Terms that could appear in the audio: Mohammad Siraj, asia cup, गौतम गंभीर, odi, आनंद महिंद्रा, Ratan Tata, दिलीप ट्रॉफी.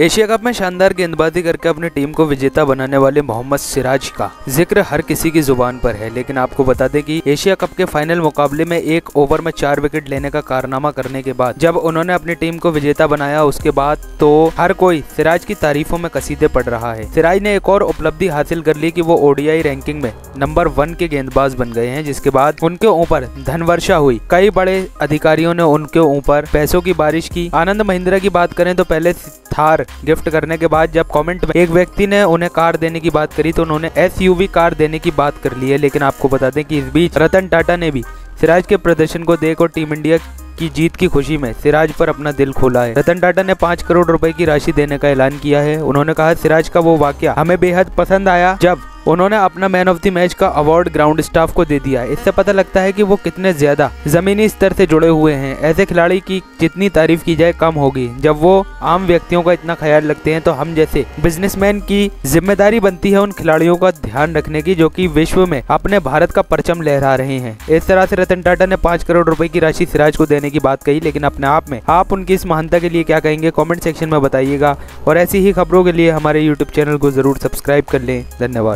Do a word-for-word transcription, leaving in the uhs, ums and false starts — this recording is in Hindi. एशिया कप में शानदार गेंदबाजी करके अपनी टीम को विजेता बनाने वाले मोहम्मद सिराज का जिक्र हर किसी की जुबान पर है, लेकिन आपको बता दें कि एशिया कप के फाइनल मुकाबले में एक ओवर में चार विकेट लेने का कारनामा करने के बाद जब उन्होंने अपनी टीम को विजेता बनाया उसके बाद तो हर कोई सिराज की तारीफों में कसीदे पड़ रहा है। सिराज ने एक और उपलब्धि हासिल कर ली कि वो ओडीआई रैंकिंग में नंबर वन के गेंदबाज बन गए हैं, जिसके बाद उनके ऊपर धनवर्षा हुई। कई बड़े अधिकारियों ने उनके ऊपर पैसों की बारिश की। आनंद महिंद्रा की बात करें तो पहले थार गिफ्ट करने के बाद जब कमेंट में एक व्यक्ति ने उन्हें कार देने की बात करी तो उन्होंने एसयूवी कार देने की बात कर ली है। लेकिन आपको बता दें कि इस बीच रतन टाटा ने भी सिराज के प्रदर्शन को देख और टीम इंडिया की जीत की खुशी में सिराज पर अपना दिल खोला है। रतन टाटा ने पाँच करोड़ रुपए की राशि देने का ऐलान किया है। उन्होंने कहा, सिराज का वो वाकया हमें बेहद पसंद आया जब उन्होंने अपना मैन ऑफ द मैच का अवार्ड ग्राउंड स्टाफ को दे दिया। इससे पता लगता है कि वो कितने ज्यादा जमीनी स्तर से जुड़े हुए हैं। ऐसे खिलाड़ी की जितनी तारीफ की जाए कम होगी। जब वो आम व्यक्तियों का इतना ख्याल रखते हैं तो हम जैसे बिजनेसमैन की जिम्मेदारी बनती है उन खिलाड़ियों का ध्यान रखने की जो कि विश्व में अपने भारत का परचम लहरा रहे हैं। इस तरह से रतन टाटा ने पाँच करोड़ रुपए की राशि सिराज को देने की बात कही। लेकिन अपने आप में आप उनकी इस महानता के लिए क्या कहेंगे, कॉमेंट सेक्शन में बताइएगा और ऐसी ही खबरों के लिए हमारे यूट्यूब चैनल को जरूर सब्सक्राइब कर लें। धन्यवाद।